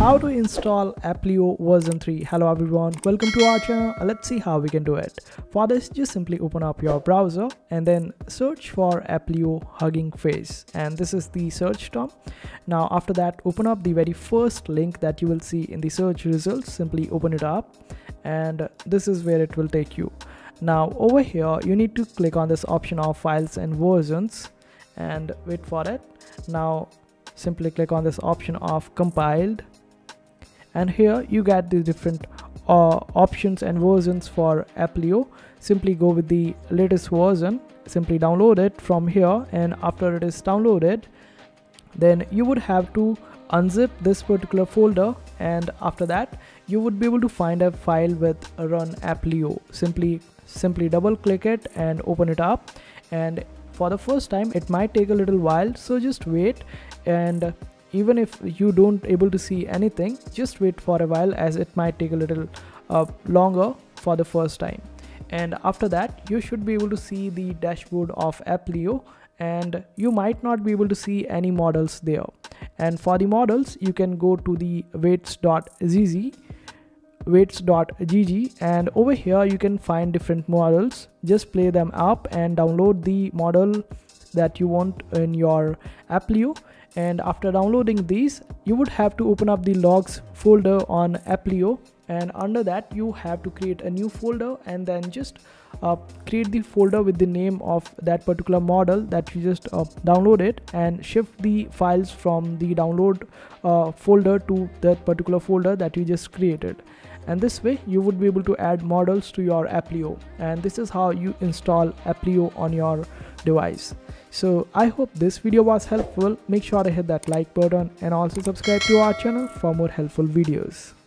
How to install Applio version 3. Hello everyone, welcome to our channel. Let's see how we can do it. For this, just simply open up your browser and then search for Applio hugging face, and this is the search term. Now after that, open up the very first link that you will see in the search results. Simply open it up and this is where it will take you. Now over here you need to click on this option of files and versions and wait for it. Now simply click on this option of compiled, and here you get the different options and versions for Applio. Simply go with the latest version, simply download it from here, and after it is downloaded, then you would have to unzip this particular folder, and after that you would be able to find a file with run Applio. Simply double click it and open it up, and for the first time it might take a little while, so just wait. And even if you don't able to see anything, just wait for a while, as it might take a little longer for the first time. And after that you should be able to see the dashboard of Applio, and you might not be able to see any models there. And for the models, you can go to the weights.gg, and over here you can find different models. Just play them up and download the model that you want in your Applio, and after downloading these you would have to open up the logs folder on Applio, and under that you have to create a new folder, and then just create the folder with the name of that particular model that you just downloaded, and shift the files from the download folder to that particular folder that you just created. And this way you would be able to add models to your Applio, and this is how you install Applio on your device. So I hope this video was helpful. Make sure to hit that like button and also subscribe to our channel for more helpful videos.